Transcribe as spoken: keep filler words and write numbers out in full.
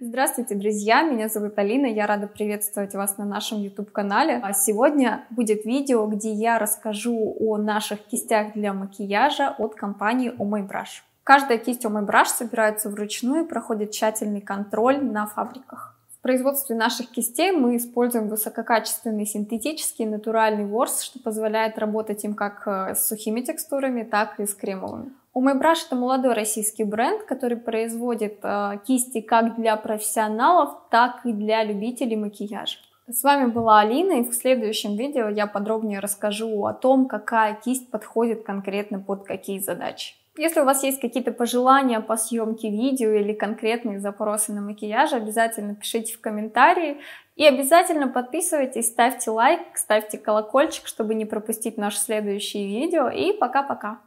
Здравствуйте, друзья! Меня зовут Алина, я рада приветствовать вас на нашем YouTube-канале. Сегодня будет видео, где я расскажу о наших кистях для макияжа от компании Oh My Brush. Каждая кисть Oh My Brush собирается вручную и проходит тщательный контроль на фабриках. В производстве наших кистей мы используем высококачественный синтетический натуральный ворс, что позволяет работать им как с сухими текстурами, так и с кремовыми. Oh My Brush — это молодой российский бренд, который производит кисти как для профессионалов, так и для любителей макияжа. С вами была Алина, и в следующем видео я подробнее расскажу о том, какая кисть подходит конкретно под какие задачи. Если у вас есть какие-то пожелания по съемке видео или конкретные запросы на макияж, обязательно пишите в комментарии. И обязательно подписывайтесь, ставьте лайк, ставьте колокольчик, чтобы не пропустить наши следующие видео. И пока-пока!